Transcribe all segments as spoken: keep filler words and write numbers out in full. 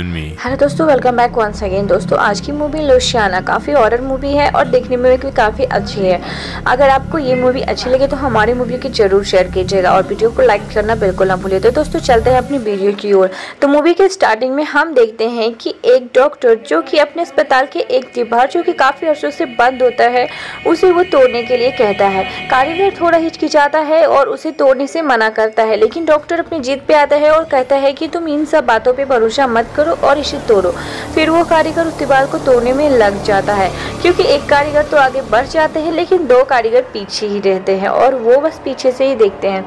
Hello दोस्तों, welcome back once again. दोस्तों आज की मूवी लुसियाना काफ़ी हॉरर मूवी है और देखने में भी काफ़ी अच्छी है। अगर आपको ये मूवी अच्छी लगे तो हमारी मूवी की जरूर शेयर कीजिएगा और वीडियो को लाइक करना बिल्कुल ना भूलिए। तो दोस्तों चलते हैं अपनी वीडियो की ओर। तो मूवी के स्टार्टिंग में हम देखते हैं कि एक डॉक्टर जो कि अपने अस्पताल के एक दीवार जो कि काफ़ी अर्सों से बंद होता है उसे वो तोड़ने के लिए कहता है। कारीगर थोड़ा हिचकिचाता है और उसे तोड़ने से मना करता है, लेकिन डॉक्टर अपनी जीत पर आता है और कहता है कि तुम इन सब बातों पर भरोसा मत करो और इसे तोड़ो। फिर वो कारीगर उस दीवार को तोड़ने में लग जाता है, क्योंकि एक कारीगर तो आगे बढ़ जाते हैं लेकिन दो कारीगर पीछे ही रहते हैं और वो बस पीछे से ही देखते हैं।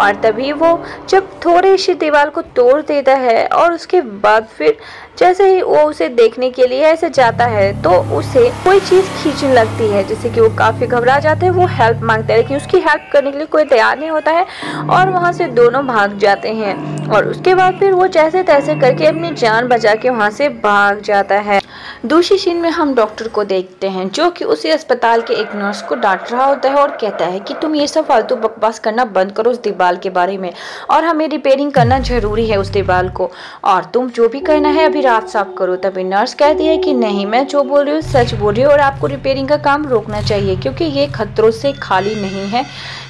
और तभी वो जब थोड़े इसी दीवार को तोड़ देता है और उसके बाद फिर जैसे ही वो उसे देखने के लिए ऐसे जाता है तो उसे कोई चीज़ खींचने लगती है, जिससे कि वो काफ़ी घबरा जाता है। वो हेल्प मांगता है लेकिन उसकी हेल्प करने के लिए कोई तैयार नहीं होता है और वहाँ से दोनों भाग जाते हैं। और उसके बाद फिर वो जैसे तैसे करके अपनी जान बचा के वहाँ से भाग जाता है। दूसरी सीन में हम डॉक्टर को देखते हैं जो कि उसी अस्पताल के एक नर्स को डांट रहा होता है और कहता है कि तुम ये सब फालतू बकवास करना बंद करो उस दीवार के बारे में, और हमें रिपेयरिंग करना ज़रूरी है उस दीवार को, और तुम जो भी करना है अभी रात साफ करो। तभी नर्स कहती है कि नहीं, मैं जो बोल रही हूँ सच बोल रही हूँ और आपको रिपेयरिंग का काम रोकना चाहिए, क्योंकि ये खतरों से खाली नहीं है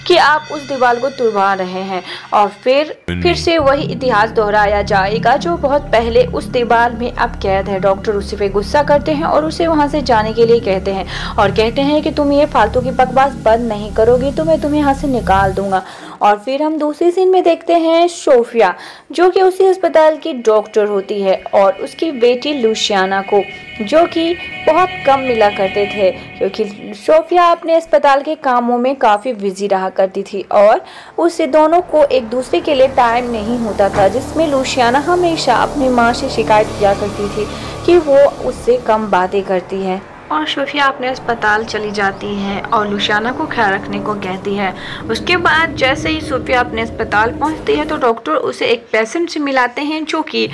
कि आप उस दीवार को तुड़वा रहे हैं। और फिर फिर से वही इतिहास दोहराया जाएगा जो बहुत पहले उस दीवार में अब कैद है। डॉक्टर उसी पे गुस्सा करते हैं और उसे वहाँ से जाने के लिए कहते हैं और कहते हैं कि तुम ये फालतू की बकवास बंद नहीं करोगी तो मैं तुम्हें यहाँ से निकाल दूंगा। और फिर हम दूसरी सीन में देखते हैं सोफिया जो कि उसी अस्पताल की डॉक्टर होती है और उसकी बेटी लुसियाना को, जो कि बहुत कम मिला करते थे क्योंकि सोफिया अपने अस्पताल के कामों में काफ़ी बिजी रहा करती थी और उससे दोनों को एक दूसरे के लिए टाइम नहीं होता था, जिसमें लुसियाना हमेशा अपनी माँ से शिकायत किया करती थी कि वो उससे कम बातें करती है। और सोफिया अपने अस्पताल चली जाती है और लुसियाना को ख्याल रखने को कहती है। उसके बाद जैसे ही सोफिया अपने अस्पताल पहुंचती है तो डॉक्टर उसे एक पेशेंट से मिलाते हैं जो कि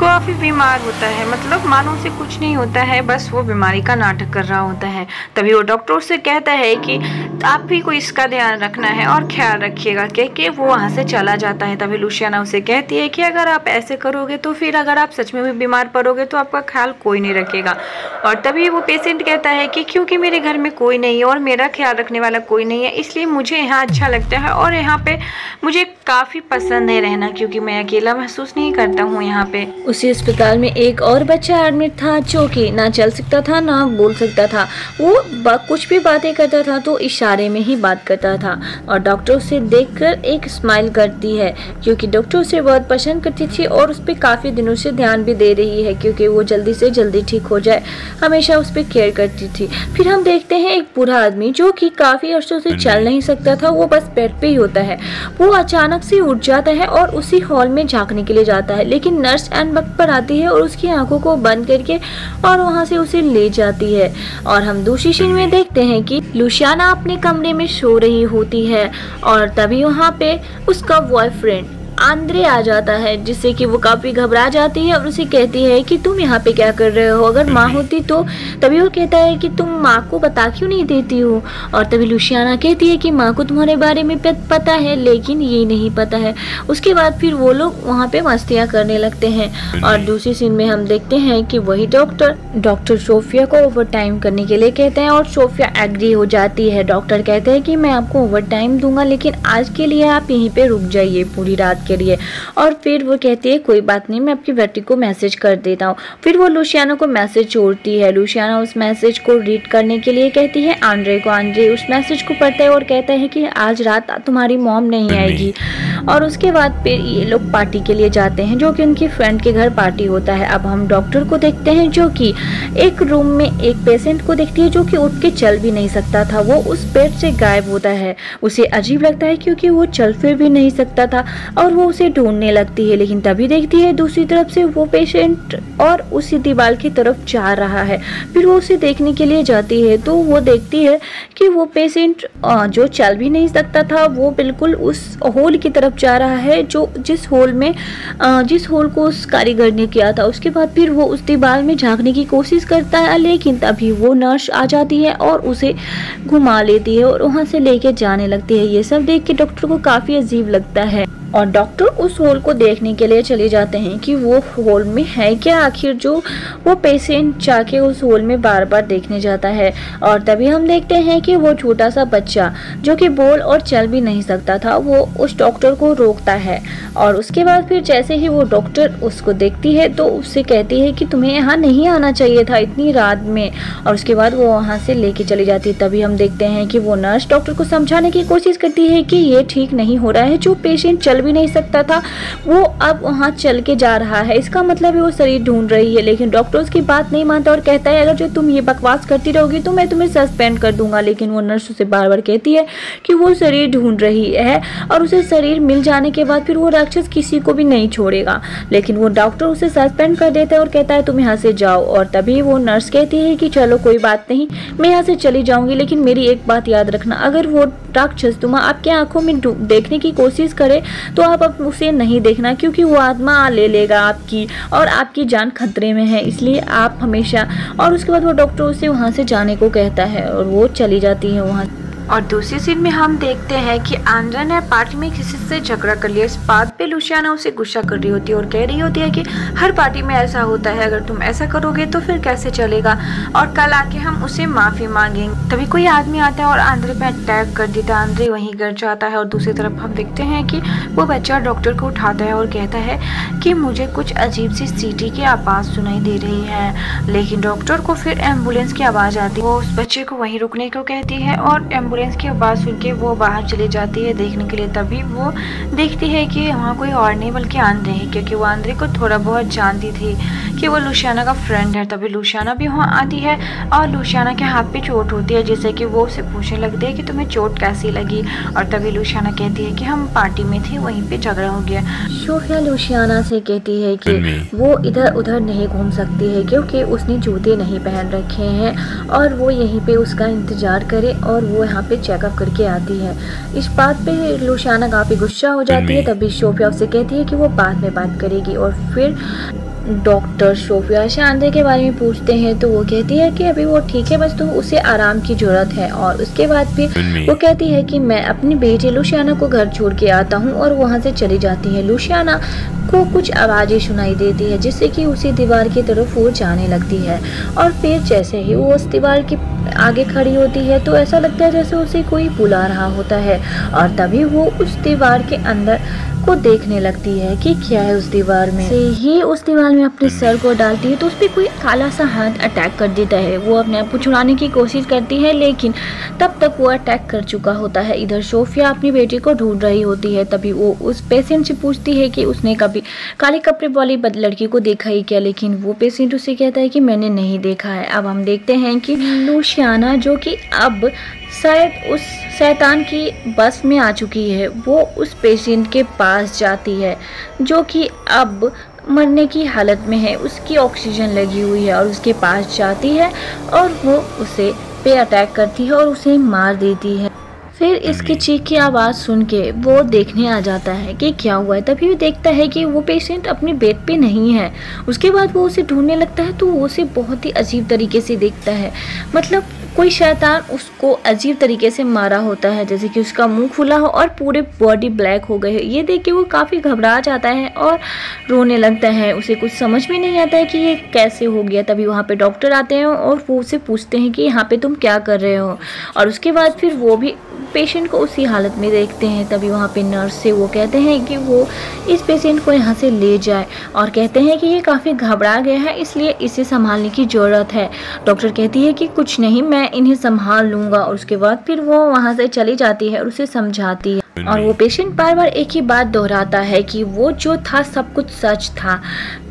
काफ़ी बीमार होता है, मतलब मानो उसे कुछ नहीं होता है, बस वो बीमारी का नाटक कर रहा होता है। तभी वो डॉक्टर उससे कहता है कि आप भी को इसका ध्यान रखना है और ख्याल रखिएगा, क्योंकि वो वहाँ से चला जाता है। तभी लुसियाना उसे कहती है कि अगर आप ऐसे करोगे तो फिर अगर आप सच में भी बीमार पड़ोगे तो आपका ख्याल कोई नहीं रखेगा। और तभी वो पेशेंट कहता है कि क्योंकि मेरे घर में कोई नहीं है और मेरा ख्याल रखने वाला कोई नहीं है, इसलिए मुझे यहाँ अच्छा लगता है और यहाँ पर मुझे काफ़ी पसंद है रहना, क्योंकि मैं अकेला महसूस नहीं करता हूँ यहाँ पर। उसी अस्पताल में एक और बच्चा एडमिट था जो कि ना चल सकता था ना बोल सकता था, वो कुछ भी बातें करता था तो इशारे में ही बात करता था। और डॉक्टर उसे देखकर एक स्माइल करती है क्योंकि डॉक्टर उसे बहुत पसंद करती थी और उस पर काफ़ी दिनों से ध्यान भी दे रही है क्योंकि वो जल्दी से जल्दी ठीक हो जाए, हमेशा उस पर केयर करती थी। फिर हम देखते हैं एक बूढ़ा आदमी जो कि काफ़ी अर्सों से चल नहीं सकता था, वो बस बेड पर ही होता है। वो अचानक से उठ जाता है और उसी हॉल में झाँकने के लिए जाता है, लेकिन नर्स एंड वक्त पर आती है और उसकी आंखों को बंद करके और वहां से उसे ले जाती है। और हम दूसरी सीन में देखते हैं कि लुसियाना अपने कमरे में सो रही होती है और तभी वहां पे उसका बॉयफ्रेंड आंद्रे आ जाता है, जिससे कि वो काफ़ी घबरा जाती है और उसे कहती है कि तुम यहाँ पे क्या कर रहे हो, अगर माँ होती तो। तभी वो कहता है कि तुम माँ को बता क्यों नहीं देती हो, और तभी लुसियाना कहती है कि माँ को तुम्हारे बारे में पता है लेकिन ये नहीं पता है। उसके बाद फिर वो लोग वहाँ पे मस्तियाँ करने लगते हैं। और दूसरी सीन में हम देखते हैं कि वही डॉक्टर डॉक्टर सोफिया को ओवर टाइम करने के लिए कहते हैं और सोफिया एग्री हो जाती है। डॉक्टर कहते हैं कि मैं आपको ओवर टाइम दूंगा लेकिन आज के लिए आप यहीं पर रुक जाइए पूरी रात के लिए। और फिर वो कहती है कोई बात नहीं, मैं आपकी बेटी को मैसेज कर देता हूँ। फिर वो लुसियाना को मैसेज छोड़ती है। लुसियाना उस मैसेज को रीड करने के लिए कहती है आंद्रे को। आंद्रे उस मैसेज को पढ़ता है और कहता है कि आज रात तुम्हारी मॉम नहीं आएगी। और उसके बाद फिर ये लोग पार्टी के लिए जाते हैं जो कि उनकी फ्रेंड के घर पार्टी होता है। अब हम डॉक्टर को देखते हैं जो कि एक रूम में एक पेशेंट को देखती है जो कि उठ के चल भी नहीं सकता था, वो उस बेड से गायब होता है। उसे अजीब लगता है क्योंकि वो चल फिर भी नहीं सकता था और वो उसे ढूंढने लगती है, लेकिन तभी देखती है दूसरी तरफ से वो पेशेंट और उसी दीवार की तरफ जा रहा है। फिर वो उसे देखने के लिए जाती है तो वो देखती है कि वो पेशेंट जो चल भी नहीं सकता था वो बिल्कुल उस होल की तरफ जा रहा है जो जिस होल में जिस होल को उस कारीगर ने किया था। उसके बाद फिर वो उस दीवार में झांकने की कोशिश करता है, लेकिन तभी वो नर्स आ जाती है और उसे घुमा लेती है और वहाँ से लेके जाने लगती है। ये सब देख के डॉक्टर को काफ़ी अजीब लगता है। और डॉक्टर उस होल को देखने के लिए चले जाते हैं कि वो होल में है क्या आखिर, जो वो पेशेंट जाके उस होल में बार बार देखने जाता है। और तभी हम देखते हैं कि वो छोटा सा बच्चा जो कि बोल और चल भी नहीं सकता था, वो उस डॉक्टर को रोकता है। और उसके बाद फिर जैसे ही वो डॉक्टर उसको देखती है तो उससे कहती है कि तुम्हें यहाँ नहीं आना चाहिए था इतनी रात में, और उसके बाद वो वहाँ से लेके चली जाती है। तभी हम देखते हैं कि वो नर्स डॉक्टर को समझाने की कोशिश करती है कि ये ठीक नहीं हो रहा है, जो पेशेंट चल भी नहीं सकता था वो अब वहाँ चल के जा रहा है, इसका मतलब है वो शरीर ढूंढ रही है। लेकिन डॉक्टर उसकी बात नहीं मानता और कहता है अगर जो तुम ये बकवास करती रहोगी तो मैं तुम्हें सस्पेंड कर दूंगा। लेकिन वो नर्स उसे बार बार कहती है कि वो शरीर ढूंढ रही है और उसे शरीर मिल जाने के बाद फिर वो राक्षस किसी को भी नहीं छोड़ेगा। लेकिन वो डॉक्टर उसे सस्पेंड कर देता है और कहता है तुम यहाँ से जाओ। और तभी वो नर्स कहती है कि चलो कोई बात नहीं, मैं यहाँ से चली जाऊँगी, लेकिन मेरी एक बात याद रखना, अगर वो राक्षस तुम आपकी आंखों में देखने की कोशिश करे तो आप अब उसे नहीं देखना, क्योंकि वो आत्मा ले लेगा आपकी और आपकी जान खतरे में है, इसलिए आप हमेशा। और उसके बाद वो डॉक्टर उसे वहाँ से जाने को कहता है और वो चली जाती है वहाँ। और दूसरी सीन में हम देखते हैं कि आंद्रे ने पार्टी में किसी से झगड़ा कर लिया। इस बात पे लुसियाना उसे गुस्सा कर रही होती है और कह रही होती है कि हर पार्टी में ऐसा होता है, अगर तुम ऐसा करोगे तो फिर कैसे चलेगा, और कल आके हम उसे माफ़ी मांगेंगे। तभी कोई आदमी आता है और आंद्रे पे अटैक कर देता है, आंद्रे वहीं गिर जाता है। और दूसरी तरफ हम देखते हैं कि वो बच्चा डॉक्टर को उठाता है और कहता है कि मुझे कुछ अजीब सी सीटी की आवाज़ सुनाई दे रही है। लेकिन डॉक्टर को फिर एम्बुलेंस की आवाज़ आती है, वो उस बच्चे को वहीं रुकने को कहती है और एम्बुलेंस की आवाज़ सुन के वो बाहर चली जाती है देखने के लिए। तभी वो देखती है कि वहाँ कोई और नहीं बल्कि आंद्रे है, क्योंकि वो आंद्रे को थोड़ा बहुत जानती थी कि वो लुसियाना का फ्रेंड है। तभी लुसियाना भी वहाँ आती है और लुसियाना के हाथ पे चोट होती है, जैसे कि वो उसे पूछने लगती है कि तुम्हें चोट कैसी लगी। और तभी लुसियाना कहती है कि हम पार्टी में थे, वहीं पर झगड़ा हो गया। सोफिया लुसियाना से कहती है कि वो इधर उधर नहीं घूम सकती है क्योंकि उसने जूते नहीं पहन रखे हैं, और वो यहीं पर उसका इंतजार करे, और वो यहाँ पे चेकअप करके आती है। इस बात पे लुसियाना काफ़ी गुस्सा हो जाती है। तभी सोफिया उससे कहती है कि वो बाद में बात करेगी। और फिर डॉक्टर सोफिया से आंद्रे के बारे में पूछते हैं तो वो कहती है कि अभी वो ठीक है, बस तो उसे आराम की ज़रूरत है। और उसके बाद भी वो कहती है कि मैं अपनी बेटी लुसियाना को घर छोड़ के आता हूँ, और वहाँ से चली जाती है। लुसियाना को कुछ आवाज़ें सुनाई देती है जिससे कि उसी दीवार की तरफ वो जाने लगती है, और फिर जैसे ही वो उस दीवार के आगे खड़ी होती है तो ऐसा लगता है जैसे उसे कोई बुला रहा होता है। और तभी वो उस दीवार के अंदर को देखने लगती है कि क्या है उस दीवार में, से ही उस दीवार में अपने सर को डालती है तो उस पर कोई काला सा हाथ अटैक कर देता है। वो अपने आप को छुड़ाने की कोशिश करती है लेकिन तब तक वो अटैक कर चुका होता है। इधर सोफिया अपनी बेटी को ढूंढ रही होती है, तभी वो उस पेशेंट से पूछती है कि उसने कभी काले कपड़े वाली लड़की को देखा ही क्या, लेकिन वो पेशेंट उसे कहता है कि मैंने नहीं देखा है। अब हम देखते हैं कि लुसियाना जो कि अब शायद उस शैतान की बस में आ चुकी है, वो उस पेशेंट के पास जाती है जो कि अब मरने की हालत में है, उसकी ऑक्सीजन लगी हुई है, और उसके पास जाती है और वो उसे पे अटैक करती है और उसे मार देती है। फिर इसकी चीख की आवाज़ सुन के वो देखने आ जाता है कि क्या हुआ है। तभी वो देखता है कि वो पेशेंट अपने बेड पे नहीं है। उसके बाद वो उसे ढूंढने लगता है तो वो उसे बहुत ही अजीब तरीके से देखता है, मतलब कोई शैतान उसको अजीब तरीके से मारा होता है, जैसे कि उसका मुंह खुला हो और पूरे बॉडी ब्लैक हो गए हो। ये देख के वो काफ़ी घबरा जाता है और रोने लगता है, उसे कुछ समझ में नहीं आता है कि ये कैसे हो गया। तभी वहाँ पे डॉक्टर आते हैं और वो उसे पूछते हैं कि यहाँ पे तुम क्या कर रहे हो, और उसके बाद फिर वो भी पेशेंट को उसी हालत में देखते हैं। तभी वहाँ पे नर्स से वो कहते हैं कि वो इस पेशेंट को यहाँ से ले जाए, और कहते हैं कि ये काफ़ी घबरा गया है इसलिए इसे संभालने की ज़रूरत है। डॉक्टर कहती है कि कुछ नहीं, मैं इन्हें संभाल लूँगा। और उसके बाद फिर वो वहाँ से चली जाती है और उसे समझाती है, और वो पेशेंट बार बार एक ही बात दोहराता है कि वो जो था सब कुछ सच था,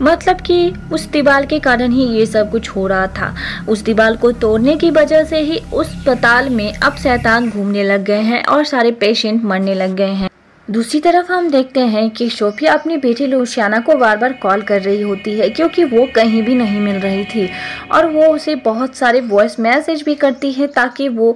मतलब कि उस दीवार के कारण ही ये सब कुछ हो रहा था, उस दीवार को तोड़ने की वजह से ही उस अस्पताल में अब शैतान घूमने लग गए हैं और सारे पेशेंट मरने लग गए हैं। दूसरी तरफ हम देखते हैं कि सोफिया अपनी बेटी लुसियाना को बार बार कॉल कर रही होती है क्योंकि वो कहीं भी नहीं मिल रही थी, और वो उसे बहुत सारे वॉइस मैसेज भी करती है ताकि वो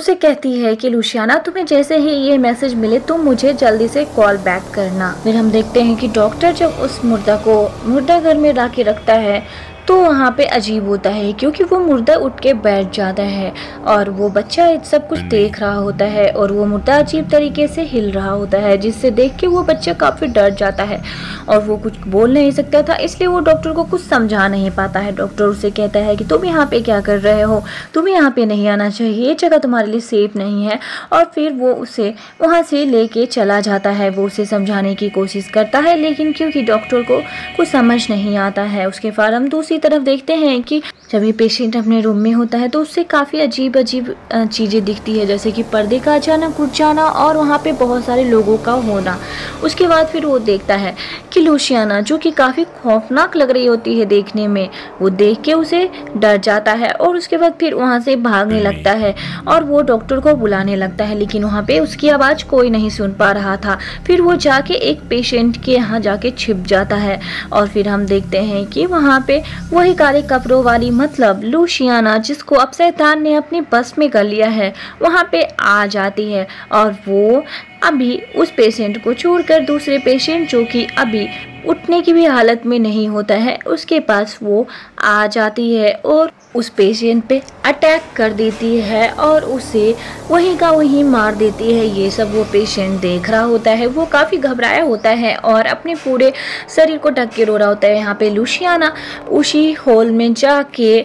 उसे कहती है कि लुसियाना तुम्हें जैसे ही ये मैसेज मिले तुम मुझे जल्दी से कॉल बैक करना। फिर हम देखते हैं कि डॉक्टर जब उस मुर्दा को मुर्दा घर में ला के रखता है तो वहाँ पे अजीब होता है क्योंकि वो मुर्दा उठ के बैठ जाता है और वो बच्चा सब कुछ देख रहा होता है और वो मुर्दा अजीब तरीके से हिल रहा होता है, जिससे देख के वो बच्चा काफ़ी डर जाता है और वो कुछ बोल नहीं सकता था, इसलिए वो डॉक्टर को कुछ समझा नहीं पाता है। डॉक्टर उसे कहता है कि तुम यहाँ पे क्या कर रहे हो, तुम्हें यहाँ पे नहीं आना चाहिए, ये जगह तुम्हारे लिए सेफ नहीं है। और फिर वो उसे वहाँ से ले कर चला जाता है। वो उसे समझाने की कोशिश करता है लेकिन क्योंकि डॉक्टर को कुछ समझ नहीं आता है। उसके बाद हम दूसरी तरफ देखते हैं कि जब ये पेशेंट अपने रूम में होता है तो उससे काफ़ी अजीब अजीब चीज़ें दिखती है, जैसे कि पर्दे का अचानक उठ जाना और वहाँ पे बहुत सारे लोगों का होना। उसके बाद फिर वो देखता है कि लुसियाना, जो कि काफ़ी खौफनाक लग रही होती है देखने में, वो देख के उसे डर जाता है और उसके बाद फिर वहाँ से भागने लगता है और वो डॉक्टर को बुलाने लगता है लेकिन वहाँ पर उसकी आवाज़ कोई नहीं सुन पा रहा था। फिर वो जाके एक पेशेंट के यहाँ जाके छिप जाता है और फिर हम देखते हैं कि वहाँ पर वही काले कपड़ों वाली मतलब लुसियाना, जिसको अब शैतान ने अपनी बस में कर लिया है, वहाँ पे आ जाती है और वो अभी उस पेशेंट को छोड़कर दूसरे पेशेंट, जो कि अभी उठने की भी हालत में नहीं होता है, उसके पास वो आ जाती है और उस पेशेंट पे अटैक कर देती है और उसे वहीं का वहीं मार देती है। ये सब वो पेशेंट देख रहा होता है, वो काफ़ी घबराया होता है और अपने पूरे शरीर को ढक के रो रहा होता है। यहाँ पे लुसियाना उसी हॉल में जाके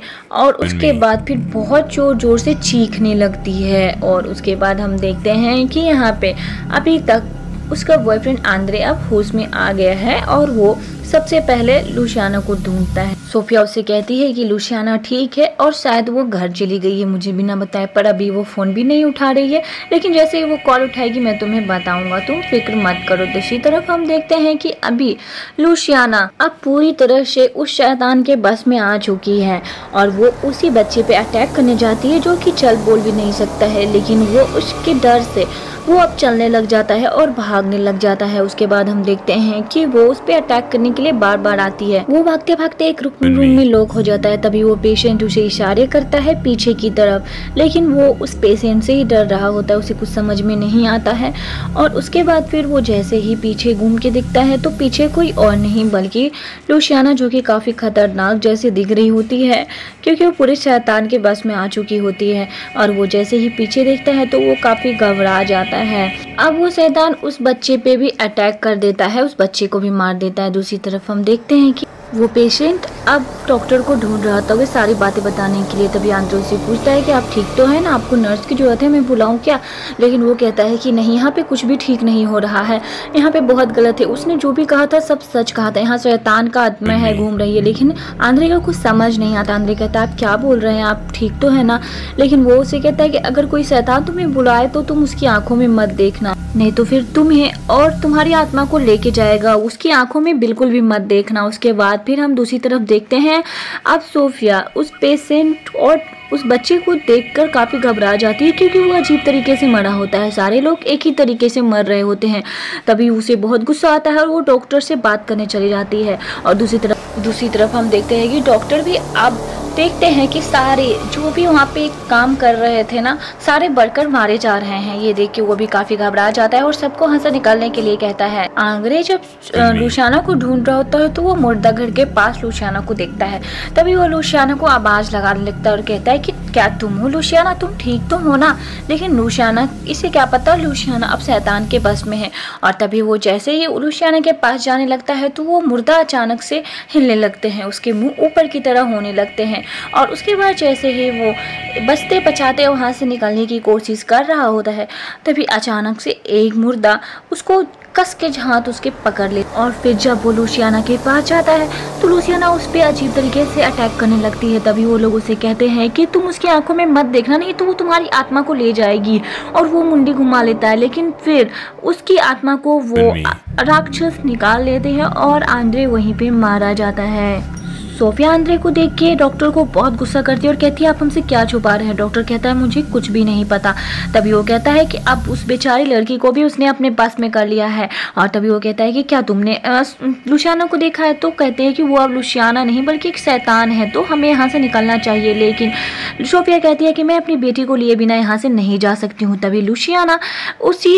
और उसके बाद फिर बहुत ज़ोर ज़ोर से चीखने लगती है और उसके बाद हम देखते हैं कि यहाँ पे अभी तक उसका बॉयफ्रेंड आंद्रे अब होश में आ गया है और वो सबसे पहले लुसियाना को ढूंढता है। सोफिया उससे कहती है कि लुसियाना ठीक है और शायद वो घर चली गई है मुझे बिना बताए, पर अभी वो फ़ोन भी नहीं उठा रही है, लेकिन जैसे ही वो कॉल उठाएगी मैं तुम्हें बताऊंगा, तुम फिक्र मत करो। दूसरी तरफ हम देखते हैं कि अभी लुसियाना अब पूरी तरह से उस शैतान के बस में आ चुकी है और वो उसी बच्चे पर अटैक करने जाती है, जो कि चल बोल भी नहीं सकता है, लेकिन वो उसके डर से वो अब चलने लग जाता है और भागने लग जाता है। उसके बाद हम देखते हैं कि वो उस पर अटैक करने के लिए बार बार आती है। वो भागते भागते एक रूम में लॉक हो जाता है, तभी वो पेशेंट उसे इशारे करता है पीछे की तरफ, लेकिन वो उस पेशेंट से ही डर रहा होता है, उसे कुछ समझ में नहीं आता है। और उसके बाद फिर वो जैसे ही पीछे घूम के दिखता है तो पीछे कोई और नहीं बल्कि लुसियाना, जो कि काफ़ी खतरनाक जैसे दिख रही होती है क्योंकि वो पूरे शैतान के बस में आ चुकी होती है। और वो जैसे ही पीछे देखता है तो वो काफ़ी घबरा जाता है। अब वो शैतान उस बच्चे पे भी अटैक कर देता है, उस बच्चे को भी मार देता है। दूसरी तरफ हम देखते हैं कि वो पेशेंट अब डॉक्टर को ढूंढ रहा था, वे सारी बातें बताने के लिए। तभी आंद्रे उससे पूछता है कि आप ठीक तो है ना, आपको नर्स की ज़रूरत है, मैं बुलाऊं क्या? लेकिन वो कहता है कि नहीं, यहाँ पे कुछ भी ठीक नहीं हो रहा है, यहाँ पे बहुत गलत है, उसने जो भी कहा था सब सच कहा था, यहाँ शैतान का आत्मा है घूम रही है। लेकिन आंद्रे का कुछ समझ नहीं आता। आंद्रे कहता है आप क्या बोल रहे हैं, आप ठीक तो है ना? लेकिन वो उसे कहता है कि अगर कोई शैतान तुम्हें बुलाए तो तुम उसकी आँखों में मत देखना, नहीं तो फिर तुम्हें और तुम्हारी आत्मा को लेके जाएगा, उसकी आंखों में बिल्कुल भी मत देखना। उसके बाद फिर हम दूसरी तरफ देखते हैं अब सोफिया उस पेशेंट और उस बच्चे को देखकर काफ़ी घबरा जाती है क्योंकि वो अजीब तरीके से मरा होता है, सारे लोग एक ही तरीके से मर रहे होते हैं। तभी उसे बहुत गुस्सा आता है और वो डॉक्टर से बात करने चली जाती है। और दूसरी तरफ दूसरी तरफ हम देखते हैं कि डॉक्टर भी अब देखते हैं कि सारे जो भी वहाँ पे काम कर रहे थे ना, सारे बढ़कर मारे जा रहे हैं। ये देख के वो भी काफ़ी घबरा जाता है और सबको हंसा निकालने के लिए कहता है। आंद्रे जब लुसियाना को ढूंढ रहा होता है तो वो मुर्दा घर के पास लुसियाना को देखता है। तभी वो लुसियाना को आवाज़ लगाने लगता है और कहता है कि क्या तुम हो लुसियाना, तुम ठीक तो हो ना? लेकिन लुसियाना, इसे क्या पता लुसियाना अब शैतान के बस में है। और तभी वो जैसे ही लुसियाना के पास जाने लगता है तो वो मुर्दा अचानक से हिलने लगते हैं, उसके मुँह ऊपर की तरह होने लगते हैं। और उसके बाद जैसे ही वो बचते बचाते वहाँ से निकलने की कोशिश कर रहा होता है तभी अचानक से एक मुर्दा उसको कस के हाथ उसके पकड़ ले। और फिर जब वो लुसियाना के पास जाता है तो लुसियाना उस पर अजीब तरीके से अटैक करने लगती है। तभी वो लोग उसे कहते हैं कि तुम उसकी आंखों में मत देखना, नहीं तो वो तुम्हारी आत्मा को ले जाएगी। और वो मुंडी घुमा लेता है लेकिन फिर उसकी आत्मा को वो राक्षस निकाल लेते हैं और आंद्रे वहीं पर मारा जाता है। सोफिया आंद्रे को देख के डॉक्टर को बहुत गुस्सा करती है और कहती है आप हमसे क्या छुपा रहे हैं? डॉक्टर कहता है मुझे कुछ भी नहीं पता। तभी वो कहता है कि अब उस बेचारी लड़की को भी उसने अपने बस में कर लिया है। और तभी वो कहता है कि क्या तुमने लुसियाना को देखा है? तो कहते हैं कि वो अब लुसियाना नहीं बल्कि एक शैतान है, तो हमें यहाँ से निकलना चाहिए। लेकिन सोफिया कहती है कि मैं अपनी बेटी को लिए बिना यहाँ से नहीं जा सकती हूँ। तभी लुसियाना उसी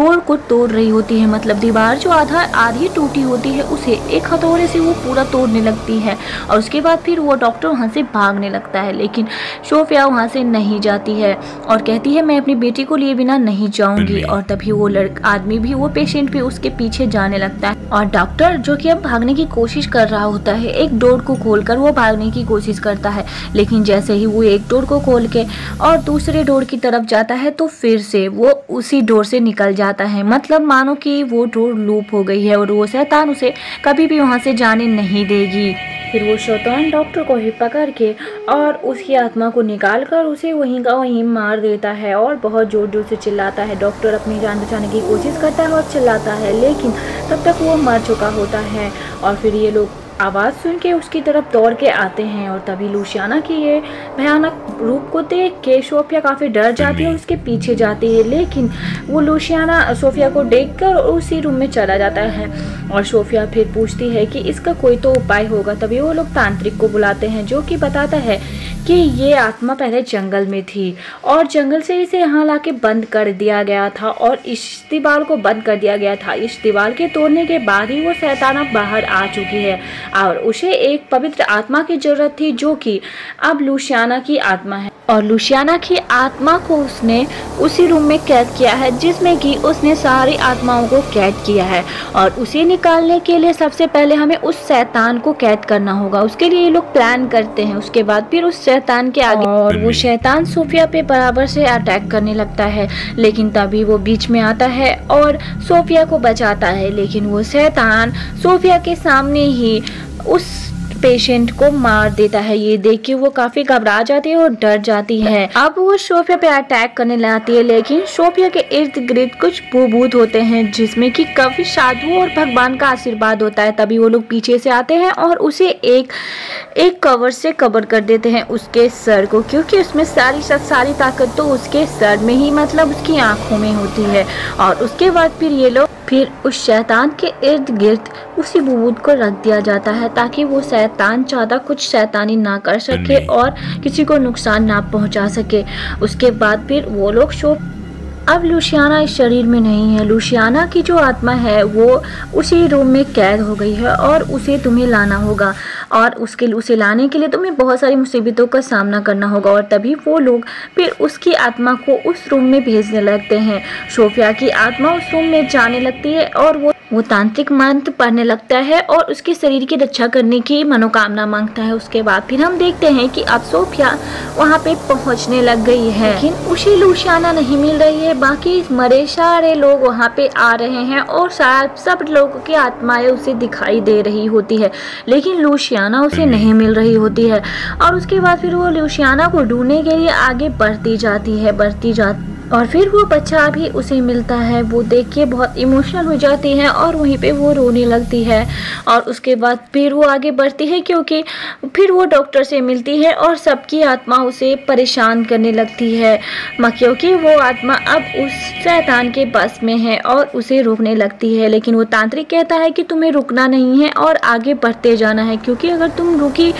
दौड़ को तोड़ रही होती है, मतलब दीवार जो आधा आधी टूटी होती है उसे एक हथौड़े से वो पूरा तोड़ने लगती है। जाती है और उसके बाद फिर वो डॉक्टर वहाँ से भागने लगता है। लेकिन सोफिया वहाँ से नहीं जाती है और कहती है मैं अपनी बेटी को लिए बिना नहीं जाऊँगी। और तभी वो लड़का आदमी भी, वो पेशेंट भी उसके पीछे जाने लगता है और डॉक्टर जो कि अब भागने की कोशिश कर रहा होता है, एक डोर को खोलकर वो भागने की कोशिश करता है। लेकिन जैसे ही वो एक डोर को खोल के और दूसरे डोर की तरफ जाता है तो फिर से वो उसी डोर से निकल जाता है। मतलब मानो कि वो डोर लूप हो गई है और वो शैतान उसे कभी भी वहाँ से जाने नहीं देगी। फिर वो शैतान डॉक्टर को ही पकड़ के और उसकी आत्मा को निकाल कर उसे वहीं का वहीं मार देता है और बहुत ज़ोर ज़ोर से चिल्लाता है। डॉक्टर अपनी जान बचाने की कोशिश करता है और चिल्लाता है, लेकिन तब तक वो मर चुका होता है। और फिर ये लोग आवाज़ सुन के उसकी तरफ दौड़ के आते हैं और तभी लुसियाना की ये भयानक रूप को देख के सोफिया काफ़ी डर जाती है, उसके पीछे जाती है। लेकिन वो लुसियाना सोफिया को देखकर उसी रूम में चला जाता है और सोफिया फिर पूछती है कि इसका कोई तो उपाय होगा। तभी वो लोग तांत्रिक को बुलाते हैं जो कि बताता है कि ये आत्मा पहले जंगल में थी और जंगल से इसे यहाँ ला के बंद कर दिया गया था और इस दीवार को बंद कर दिया गया था। इस दीवार के तोड़ने के बाद ही वो शैताना बाहर आ चुकी है और उसे एक पवित्र आत्मा की जरूरत थी जो कि अब लुसियाना की आत्मा है। और लुसियाना की आत्मा को उसने उसी रूम में कैद किया है जिसमें कि उसने सारी आत्माओं को कैद किया है। और उसे निकालने के लिए सबसे पहले हमें उस शैतान को कैद करना होगा, उसके लिए ये लोग प्लान करते हैं। उसके बाद फिर उस शैतान के आगे और वो शैतान सोफिया पे बराबर से अटैक करने लगता है। लेकिन तभी वो बीच में आता है और सोफिया को बचाता है। लेकिन वो शैतान सोफिया के सामने ही उस पेशेंट को मार देता है। ये देख के वो काफी घबरा जाती है और डर जाती है। अब वो सोफिया पे अटैक करने लगती है, लेकिन सोफिया के इर्द गिर्द कुछ भूभूत होते हैं जिसमें कि काफी साधुओं और भगवान का आशीर्वाद होता है। तभी वो लोग पीछे से आते हैं और उसे एक एक कवर से कवर कर देते हैं उसके सर को, क्योंकि उसमें सारी सारी ताकत तो उसके सर में ही, मतलब उसकी आंखों में होती है। और उसके बाद फिर ये लोग फिर उस शैतान के इर्द गिर्द उसी भूभूत को रख दिया जाता है ताकि वो शैतान ज़्यादा कुछ शैतानी ना कर सके और किसी को नुकसान ना पहुंचा सके। उसके बाद फिर वो लोग शो अब लुसियाना इस शरीर में नहीं है, लुसियाना की जो आत्मा है वो उसी रूम में कैद हो गई है और उसे तुम्हें लाना होगा और उसके उसे लाने के लिए तुम्हें बहुत सारी मुसीबतों का सामना करना होगा। और तभी वो लोग फिर उसकी आत्मा को उस रूम में भेजने लगते हैं। सोफिया की आत्मा उस रूम में जाने लगती है और वो वो तांत्रिक मंत्र पढ़ने लगता है और उसके शरीर की रक्षा करने की मनोकामना मांगता है। उसके बाद फिर हम देखते हैं कि अब सोफिया वहाँ पे पहुँचने लग गई है, लेकिन उसे लुसियाना नहीं मिल रही है। बाकी मरे सारे लोग वहाँ पे आ रहे हैं और शायद सब लोगों की आत्माएं उसे दिखाई दे रही होती है, लेकिन लुसियाना उसे नहीं मिल रही होती है। और उसके बाद फिर वो लुसियाना को ढूंढने के लिए आगे बढ़ती जाती है बढ़ती जाती और फिर वो बच्चा भी उसे मिलता है। वो देख के बहुत इमोशनल हो जाती है और वहीं पे वो रोने लगती है। और उसके बाद फिर वो आगे बढ़ती है क्योंकि फिर वो डॉक्टर से मिलती है और सबकी आत्मा उसे परेशान करने लगती है, क्योंकि वो आत्मा अब उस शैतान के बस में है और उसे रोकने लगती है। लेकिन वो तांत्रिक कहता है कि तुम्हें रुकना नहीं है और आगे बढ़ते जाना है, क्योंकि अगर तुम रुकी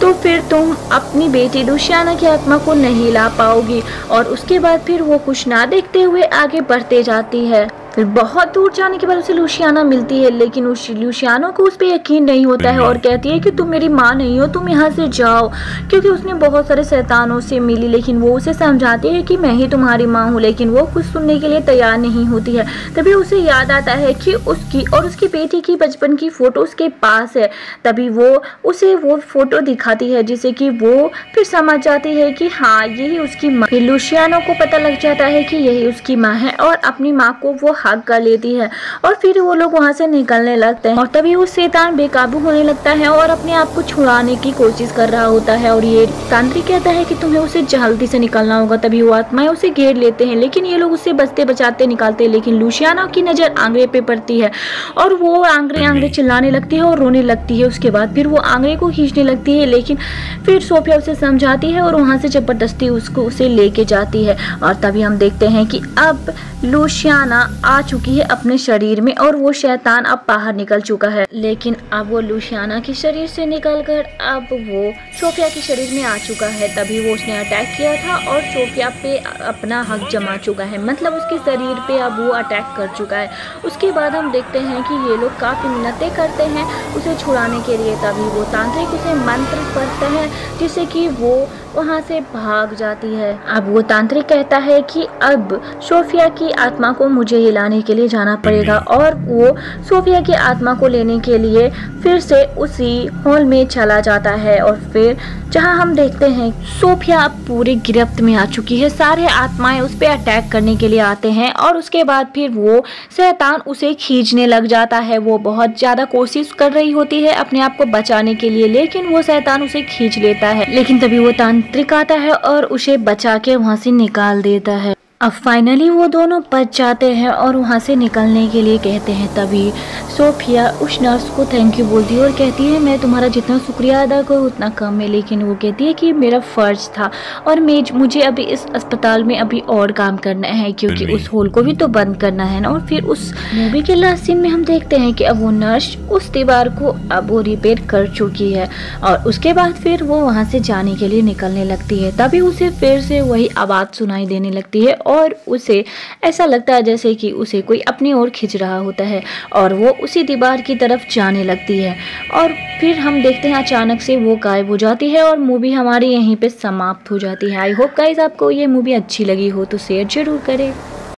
तो फिर तुम अपनी बेटी लुसियाना की आत्मा को नहीं ला पाओगी। और उसके बाद फिर वो कुछ ना देखते हुए आगे बढ़ते जाती है। फिर बहुत दूर जाने के बाद उसे लुसियाना मिलती है, लेकिन उस लुसियाना को उस पर यकीन नहीं होता है और कहती है कि तुम मेरी माँ नहीं हो, तुम यहाँ से जाओ, क्योंकि उसने बहुत सारे शैतानों से मिली। लेकिन वो उसे समझाती है कि मैं ही तुम्हारी माँ हूँ, लेकिन वो कुछ सुनने के लिए तैयार नहीं होती है। तभी उसे याद आता है कि उसकी और उसकी बेटी की बचपन की फ़ोटो उसके पास है। तभी वो उसे वो फ़ोटो दिखाती है जिसे कि वो फिर समझ जाती है कि हाँ यही उसकी माँ। फिर लुसियाना को पता लग जाता है कि यही उसकी माँ है और अपनी माँ को वो हक कर लेती है। और फिर वो लोग वहाँ से निकलने लगते हैं और तभी वो शैतान बेकाबू होने लगता है और अपने आप को छुड़ाने की कोशिश कर रहा होता है। और ये तांत्रिक कहता है कि तुम्हें उसे जल्दी से निकलना होगा। तभी वो आत्माएं उसे घेर लेते हैं, लेकिन ये लोग उसे बचते बचाते निकालते हैं। लेकिन लुसियाना की नज़र आंगरे पे पड़ती है और वो आंगरे आंगरे चिल्लाने लगती है और रोने लगती है। उसके बाद फिर वो आंगरे को खींचने लगती है, लेकिन फिर सोफिया उसे समझाती है और वहाँ से जबरदस्ती उसको उसे लेके जाती है। और तभी हम देखते हैं कि अब लुसियाना आ चुकी है अपने शरीर में और वो शैतान अब बाहर निकल चुका है। लेकिन अब वो लुसियाना के शरीर से निकलकर अब वो सोफिया के शरीर में आ चुका है। तभी वो उसने अटैक किया था और सोफिया पे अपना हक जमा चुका है, मतलब उसके शरीर पे अब वो अटैक कर चुका है। उसके बाद हम देखते हैं कि ये लोग काफ़ी मिन्नतें करते हैं उसे छुड़ाने के लिए। तभी वो तांत्रिक उसे मंत्र पढ़ते हैं जिससे कि वो वहाँ से भाग जाती है। अब वो तांत्रिक कहता है कि अब सोफिया की आत्मा को मुझे हिलाने के लिए जाना पड़ेगा और वो सोफिया की आत्मा को लेने के लिए फिर से उसी हॉल में चला जाता है। और फिर जहाँ हम देखते हैं सोफिया अब पूरी गिरफ्त में आ चुकी है, सारे आत्माएं उस पर अटैक करने के लिए आते हैं और उसके बाद फिर वो शैतान उसे खींचने लग जाता है। वो बहुत ज़्यादा कोशिश कर रही होती है अपने आप को बचाने के लिए, लेकिन वो शैतान उसे खींच लेता है। लेकिन तभी वो तांत्रिक आता है और उसे बचा के वहाँ से निकाल देता है। अब फाइनली वो दोनों बच जाते हैं और वहाँ से निकलने के लिए कहते हैं। तभी सोफिया उस नर्स को थैंक यू बोलती है और कहती है मैं तुम्हारा जितना शुक्रिया अदा करूँ उतना कम है, लेकिन वो कहती है कि मेरा फ़र्ज था और मैं मुझे अभी इस अस्पताल में अभी और काम करना है क्योंकि उस हॉल को भी तो बंद करना है ना। और फिर उस मूवी के लास्ट सीन में हम देखते हैं कि अब वो नर्स उस दीवार को अब वो रिपेयर कर चुकी है और उसके बाद फिर वो वहाँ से जाने के लिए निकलने लगती है। तभी उसे फिर से वही आवाज़ सुनाई देने लगती है और उसे ऐसा लगता है जैसे कि उसे कोई अपनी ओर खींच रहा होता है और वो उसी दीवार की तरफ जाने लगती है। और फिर हम देखते हैं अचानक से वो गायब हो जाती है और मूवी हमारी यहीं पे समाप्त हो जाती है। आई होप गाइस आपको ये मूवी अच्छी लगी हो तो शेयर जरूर करें।